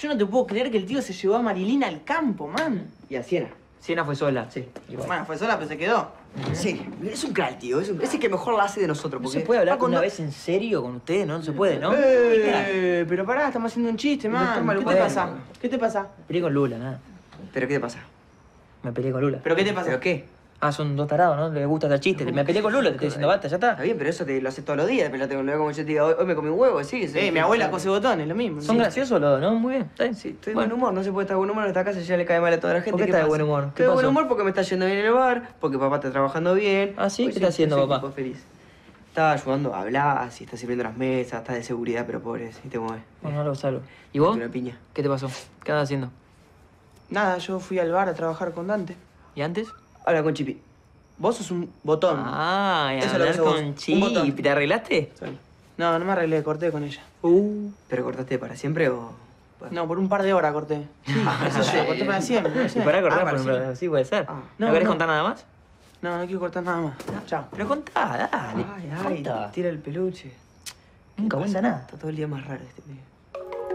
Yo no te puedo creer que el tío se llevó a Marilina al campo, man. Y a Siena. Siena fue sola. Sí. Bueno, fue sola, pero se quedó. Sí, es un crack, tío. Es un crack. Es el que mejor la hace de nosotros. Porque... ¿Se puede hablar con una vez en serio con ustedes? No, no se puede, ¿no? Pero pará, estamos haciendo un chiste, man. ¿Qué te pasa? ¿Qué te pasa? Me peleé con Lula, nada. ¿Pero qué te pasa? Me peleé con Lula. ¿Pero qué te pasa? ¿Pero qué? Ah, son dos tarados, ¿no? Les gusta hacer chistes. Me peleé con Lula, te estoy diciendo, basta, ya está. Está bien, pero eso te lo haces todos los días, pelate con Lula, como yo te digo, hoy me comí un huevo, sí. Mi abuela cose botones, lo mismo. Son graciosos los dos, ¿no? Muy bien. Sí, estoy de buen humor, no se puede estar de buen humor en esta casa, ya le cae mal a toda la gente. ¿Por qué estás de buen humor? Estoy de buen humor porque me está yendo bien en el bar, porque papá está trabajando bien. ¿Ah, sí? ¿Qué está haciendo papá? Feliz. Está ayudando a hablar, está sirviendo las mesas, está de seguridad, pero pobre, si te mueves. Bueno, lo salvo. ¿Y vos? Una piña. ¿Qué te pasó? ¿Qué andas haciendo? Nada, yo fui al bar a trabajar con Dante. ¿Y antes? Habla con Chipi. Vos sos un botón. Ah, y hablar con Chipi. ¿Te arreglaste? No, no me arreglé. Corté con ella. ¿Pero cortaste para siempre o...? No, por un par de horas corté. Eso corté para siempre. ¿Y para cortar para siempre? Sí, puede ser. ¿No querés contar nada más? No, no quiero cortar nada más. Chao. Pero contá, dale. Ay, ay, tira el peluche. Nunca cuenta nada. Está todo el día más raro este tío.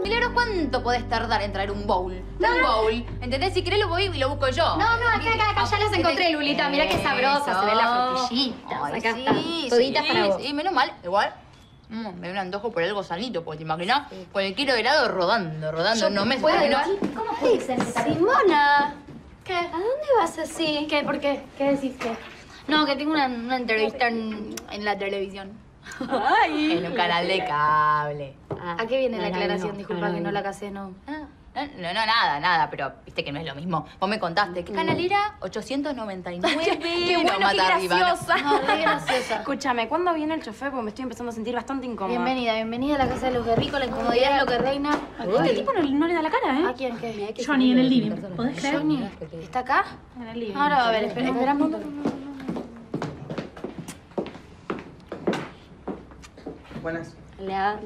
Milagro, ¿cuánto podés tardar en traer un bowl? Un bowl. ¿Entendés? Si querés lo voy y lo busco yo. No, no, acá ya los encontré, Lulita. Mirá qué sabrosa, se ven las frutillitas. Ay, acá sí, toditas para vos. Y menos mal, igual, me un antojo por algo sanito, porque te imaginás, con el kilo de helado rodando, no me imagino. ¿Cómo puede ser? Simona, ¿qué? ¿A dónde vas así? ¿Qué? ¿Por qué? ¿Qué decís? ¿Qué? No, que tengo una entrevista en la televisión. Ay, en un canal de cable. ¿A qué viene la aclaración? No, disculpa que no la casé, no. Nada, pero viste que no es lo mismo. Vos me contaste, ¿qué canal era? 899. ¡Qué bueno, qué graciosa! Qué graciosa. Escúchame, ¿cuándo viene el chofer? Porque me estoy empezando a sentir bastante incómoda. Bienvenida a la casa de los guerricos, la incomodidad es lo que reina. Este tipo no le da la cara, ¿eh? ¿A quién? ¿Qué? Johnny, en el living. ¿Podés creer? Johnny, ¿está acá? En el living. Ahora, a ver, esperamos. Buenas. Hola.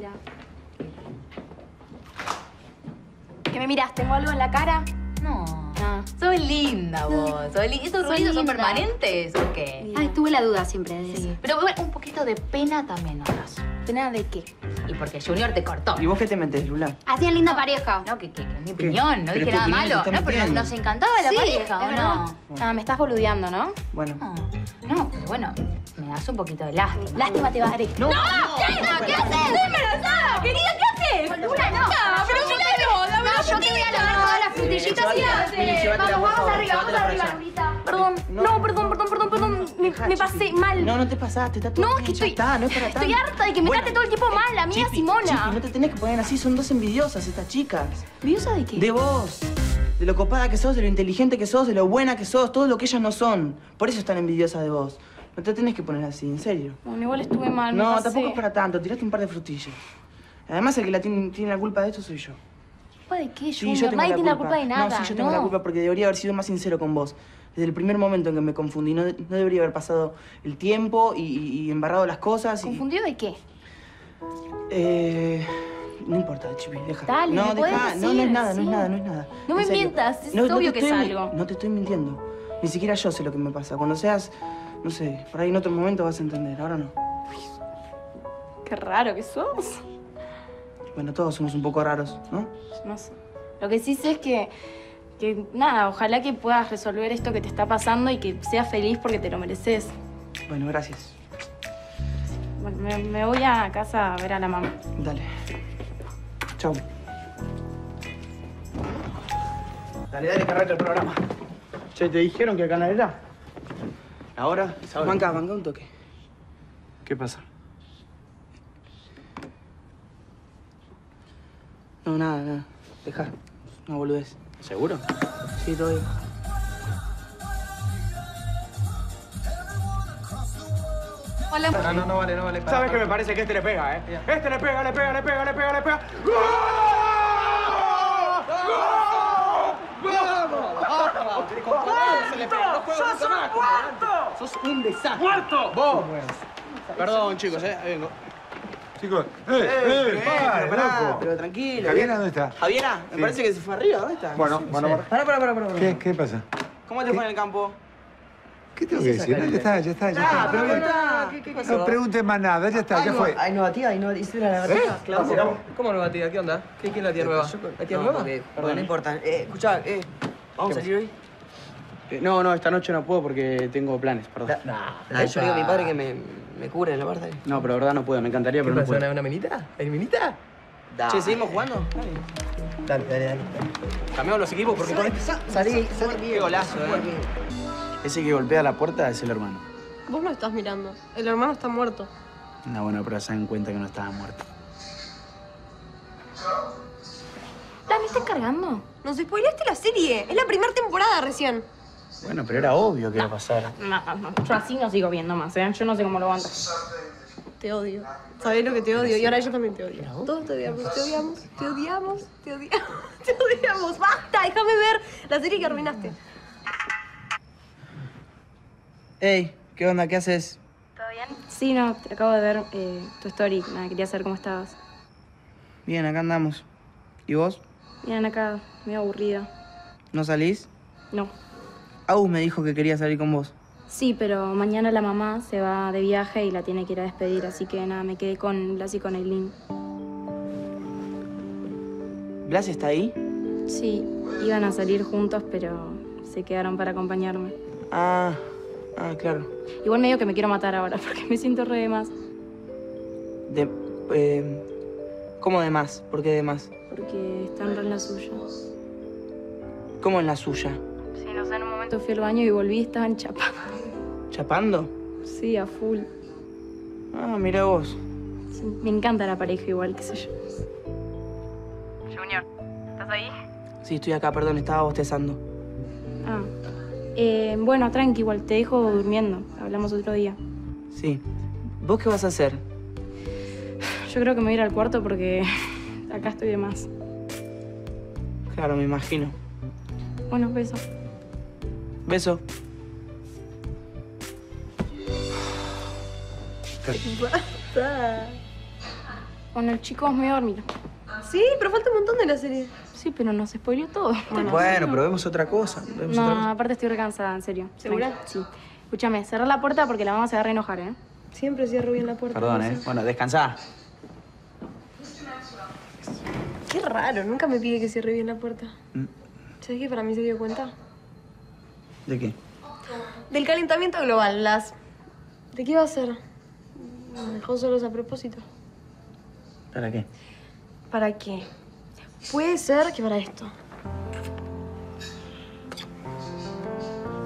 ¿Qué me mirás? ¿Tengo algo en la cara? No. Soy linda vos. ¿Esos ruidos son permanentes o qué? Ah, tuve la duda siempre de eso. Pero bueno, un poquito de pena también notas. ¿Pena de qué? Y porque Junior te cortó. ¿Y vos qué te metés, Lula? Hacían linda pareja. No, que es mi opinión. No dije nada malo. No, pero nos encantaba la pareja, ¿o no? Ah, me estás boludeando, ¿no? Bueno. No, pero bueno. Me das un poquito de lástima. Lástima te va a dar. ¡No! ¿Qué haces? ¡Estoy embarazada! Querida, ¿qué haces? Lula, no. Pero Lula, no. Yo te voy a lavar todas las frutillitas y haces. Vamos arriba, Lulita. Perdón. No, perdón. Me pasé mal. No te pasaste. Está todo bien. No, es que estoy harta de que me trate todo el tiempo mal, amiga Simona. Chipi, no te tenés que poner así. Son dos envidiosas estas chicas. ¿Envidiosa de qué? De vos. De lo copada que sos, de lo inteligente que sos, de lo buena que sos. Todo lo que ellas no son. Por eso están envidiosas de vos. No te tenés que poner así, en serio. Bueno, igual estuve mal, no tampoco es para tanto. Tiraste un par de frutillas. Además, el que tiene la culpa de esto soy yo. ¿Culpa de qué? Sí, yo tengo nadie tiene la culpa de nada. No, sí, yo tengo la culpa porque debería haber sido más sincero con vos. Desde el primer momento en que me confundí. No debería haber pasado el tiempo y embarrado las cosas. ¿Confundido de qué? No importa, Chipi, deja. Dale, no, deja. No es nada. No me mientas, es obvio que es algo. No te estoy mintiendo. Ni siquiera yo sé lo que me pasa. Cuando seas... No sé, por ahí en otro momento vas a entender, ahora no. Qué raro que sos. Bueno, todos somos un poco raros, ¿no? No sé. Lo que sí sé es que nada, ojalá que puedas resolver esto que te está pasando y que seas feliz porque te lo mereces. Bueno, gracias. Bueno, me voy a casa a ver a la mamá. Dale. Chau. Dale, que arranque el programa. Che, ¿te dijeron que acá no era? Ahora, ¿sabes? Manca un toque. ¿Qué pasa? No, nada. Dejá. No boludez. ¿Seguro? Sí, todo bien. Hola. No vale. Para, ¿sabes qué me parece? Que este le pega, ¿eh? Yeah. Este le pega. ¡Gol! ¡Sos un desastre! ¡Muerto! ¡Vos! Perdón, chicos, ahí vengo. Chicos, pero tranquilo. ¿Javiera dónde está? ¿Javiera? Me parece que se fue arriba, ¿dónde está? Bueno, pará. ¿Qué pasa? ¿Cómo te fue en el campo? ¿Qué tengo que decir? No, ya está, ya está, ya está. Ah, pregunta. ¿Qué pasó? No preguntes más nada, ya está, ya fue. Ay, nueva tía, ay, nueva tía. ¿Hiciste la batida? Claro. ¿Cómo nueva tía? ¿Qué onda? ¿Quién es la tía nueva? ¿La tía nueva? Perdón, no importa. Escuchá, ¿vamos a salir hoy? No, no, esta noche no puedo porque tengo planes, perdón. No, yo le digo a mi padre que me cubre en la parte. No, pero la verdad no puedo, me encantaría, pero no puedo. ¿Una minita? ¿Hay minita? Dale. Che, ¿seguimos jugando? Dale, dale, dale. Cambiamos los equipos porque con este... Salí bien. Qué golazo, Ese que golpea la puerta es el hermano. Vos lo estás mirando. El hermano está muerto. No, bueno, pero se dan cuenta que no estaba muerto. ¿Me estás cargando? Nos spoileaste la serie. Es la primera temporada recién. Bueno, pero era obvio que iba a pasar. No. Yo así no sigo viendo más, ¿eh? Yo no sé cómo lo van. Te odio. ¿Sabés lo que te odio? Y ahora yo también te odio. Todos te odiamos, te odiamos, te odiamos, te odiamos, te odiamos. ¡Basta! Déjame ver la serie que arruinaste. Ey, ¿qué onda? ¿Qué haces? ¿Todo bien? Sí, no, te acabo de ver tu story. Nada, quería saber cómo estabas. Bien, acá andamos. ¿Y vos? Miren acá, medio aburrida. ¿No salís? No. Agus me dijo que quería salir con vos. Sí, pero mañana la mamá se va de viaje y la tiene que ir a despedir, así que nada, me quedé con Blas y con Aileen. ¿Blas está ahí? Sí, iban a salir juntos, pero se quedaron para acompañarme. Ah, claro. Igual medio que me quiero matar ahora, porque me siento re de más. ¿Cómo de más? ¿Por qué de más? Porque están re en la suya. ¿Cómo en la suya? Sí, no sé, en un momento fui al baño y volví y estaban chapando. ¿Chapando? Sí, a full. Ah, mira vos. Sí, me encanta la pareja igual, qué sé yo. Junior, ¿estás ahí? Sí, estoy acá, perdón, estaba bostezando. Bueno, tranqui, igual, te dejo durmiendo. Hablamos otro día. Sí. ¿Vos qué vas a hacer? Yo creo que me voy a ir al cuarto porque acá estoy de más. Claro, me imagino. Bueno, beso. Beso. Basta. Bueno, el chico es medio dormido. Sí, pero falta un montón de la serie. Sí, pero nos spoileó todo. Bueno, pero vemos otra cosa. No, aparte estoy recansada, en serio. ¿Segura? Sí. Escúchame, cerrá la puerta porque la mamá se va a reenojar, ¿eh? Siempre cierro bien la puerta. Perdón, ¿eh? Bueno, descansá. Qué raro, nunca me pide que cierre bien la puerta. ¿Sabes que para mí se dio cuenta? ¿De qué? Del calentamiento global, las... ¿De qué iba a ser? Me dejó solos a propósito. ¿Para qué? ¿Para qué? Puede ser que para esto.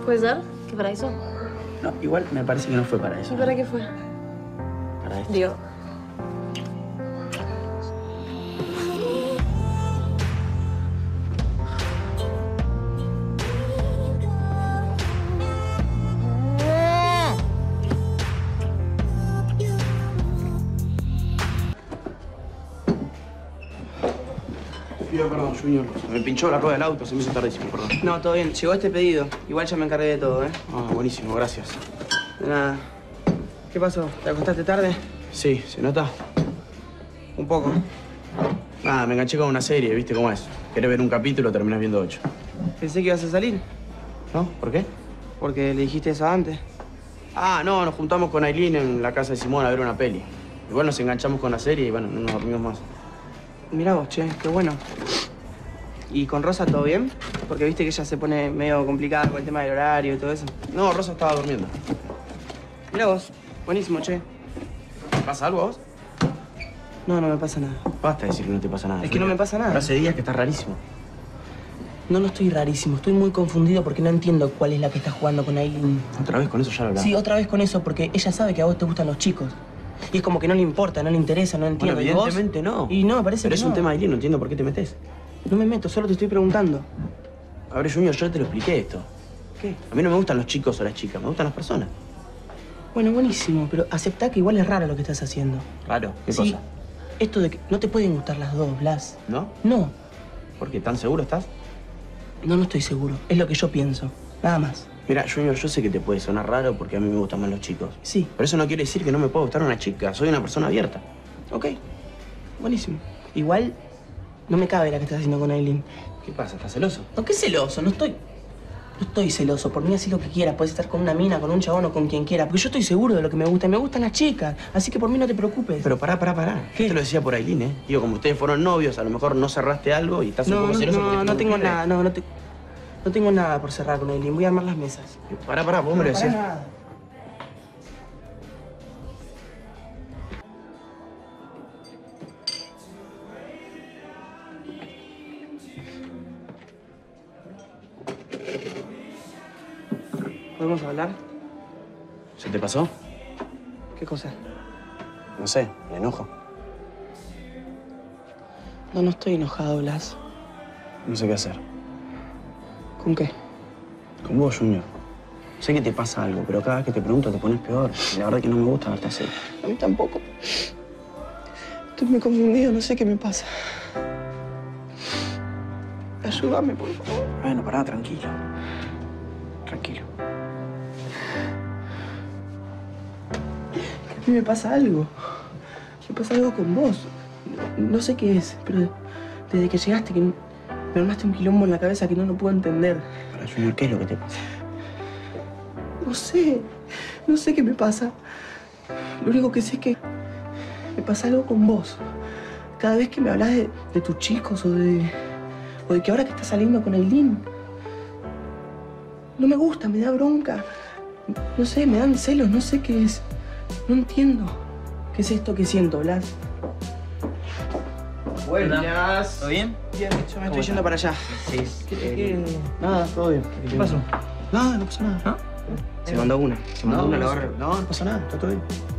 ¿Puede ser que para eso? No, igual me parece que no fue para eso. ¿Y para qué fue? Para esto. Digo... Perdón, Junior. Me pinchó la rueda del auto, se me hizo tardísimo, perdón. No, todo bien. Llegó este pedido. Igual ya me encargué de todo, ¿eh? Ah, buenísimo, gracias. De nada. ¿Qué pasó? ¿Te acostaste tarde? Sí, ¿se nota? Un poco. Nada, me enganché con una serie, ¿viste cómo es? Querés ver un capítulo, terminás viendo 8. Pensé que ibas a salir. ¿No? ¿Por qué? Porque le dijiste eso antes. Ah, no, nos juntamos con Aileen en la casa de Simón a ver una peli. Igual nos enganchamos con la serie y, bueno, no nos dormimos más. Mirá vos, che, qué bueno. ¿Y con Rosa todo bien? Porque viste que ella se pone medio complicada con el tema del horario y todo eso. No, Rosa estaba durmiendo. Mirá vos, buenísimo, che. ¿Te pasa algo a vos? No, no me pasa nada. Basta decir que no te pasa nada. Es que no me pasa nada. Pero hace días que estás rarísimo. No estoy rarísimo. Estoy muy confundido porque no entiendo cuál es la que está jugando con Aileen. ¿Otra vez con eso ya lo hablamos? Sí, otra vez con eso porque ella sabe que a vos te gustan los chicos. Y es como que no le importa, no le interesa, no entiendo. Bueno, evidentemente ¿y vos? No. Y no, parece pero que es no. Un tema de Aileen, no entiendo por qué te metes. No me meto, solo te estoy preguntando. A ver, Junior, yo te lo expliqué esto. ¿Qué? A mí no me gustan los chicos o las chicas, me gustan las personas. Bueno, buenísimo, pero aceptá que igual es raro lo que estás haciendo. ¿Raro? ¿Qué sí, cosa? Esto de que no te pueden gustar las dos, Blas. ¿No? No. ¿Por qué? ¿Tan seguro estás? No estoy seguro. Es lo que yo pienso. Nada más. Mira, Junior, yo sé que te puede sonar raro porque a mí me gustan más los chicos. Sí. Pero eso no quiere decir que no me pueda gustar una chica. Soy una persona abierta. Ok. Buenísimo. Igual, no me cabe la que estás haciendo con Aileen. ¿Qué pasa? ¿Estás celoso? No, ¿qué celoso? No estoy... No estoy celoso, por mí así lo que quieras. Puedes estar con una mina, con un chabón o con quien quieras. Porque yo estoy seguro de lo que me gusta. Y me gustan las chicas. Así que por mí no te preocupes. Pero pará. ¿Qué? Yo te lo decía por Ailín, ¿eh? Digo, como ustedes fueron novios, a lo mejor no cerraste algo y estás un poco celoso. No tengo nada por cerrar con Ailín. Voy a armar las mesas. Pará, vos me lo decís. Nada. ¿Podemos hablar? ¿Se te pasó? ¿Qué cosa? No sé, me enojo. No estoy enojado, Blas. No sé qué hacer. ¿Con qué? Con vos, Junior. Sé que te pasa algo, pero cada vez que te pregunto te pones peor. La verdad es que no me gusta verte así. A mí tampoco. Estoy muy confundido, no sé qué me pasa. Ayúdame, por favor. Bueno, pará, tranquilo. Tranquilo. A mí me pasa algo. Me pasa algo con vos. No sé qué es, pero desde que llegaste que me armaste un quilombo en la cabeza que no lo puedo entender. Pero, Junior, ¿qué es lo que te pasa? No sé qué me pasa. Lo único que sé es que me pasa algo con vos. Cada vez que me hablas de tus chicos o de que ahora que estás saliendo con Ailín, no me gusta, me da bronca. No sé, me dan celos, no sé qué es. No entiendo. ¿Qué es esto que siento, Blas? Buenas. ¿Todo bien? Bien, yo me estoy yendo para allá. Sí. ¿Qué? Nada, todo bien. ¿Qué pasó? Nada, no pasó nada. ¿No? Se mandó una. Se mandó una a la barra. No, no pasó nada, está todo bien.